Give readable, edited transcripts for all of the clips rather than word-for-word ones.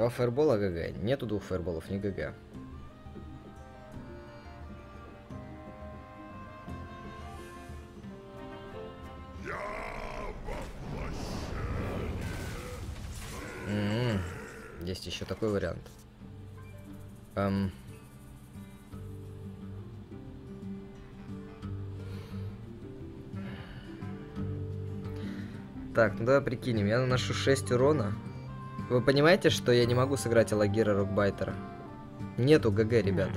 Два фаербола ГГ. Нету двух фаерболов, не ГГ. Есть еще такой вариант. Так, ну давай прикинем. Я наношу 6 урона. Вы понимаете, что я не могу сыграть Аллакира Рокбайтера? Нету ГГ, ребят.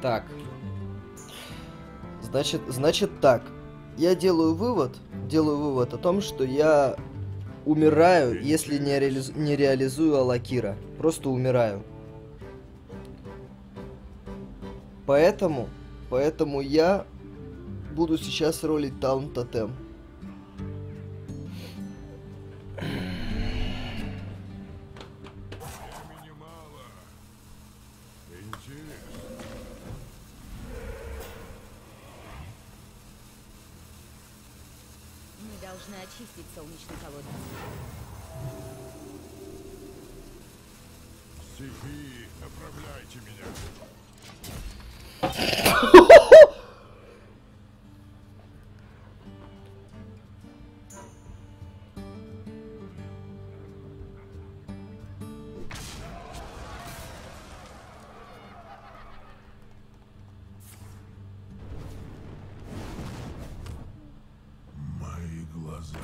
Так. Значит так. Я делаю вывод о том, что я умираю, если не реализую Аллакира. Просто умираю. Поэтому я буду сейчас ролить Таун-Тотем. Мы должны очистить солнечный колодец. Стихи, направляйте меня. Мои глаза.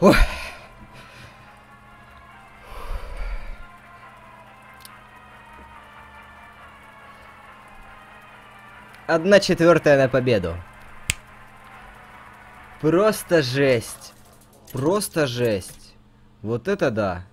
Ой. Одна четвертая на победу. Просто жесть. Вот это да.